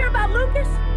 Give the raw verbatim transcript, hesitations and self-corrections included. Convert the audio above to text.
hear about Lucas?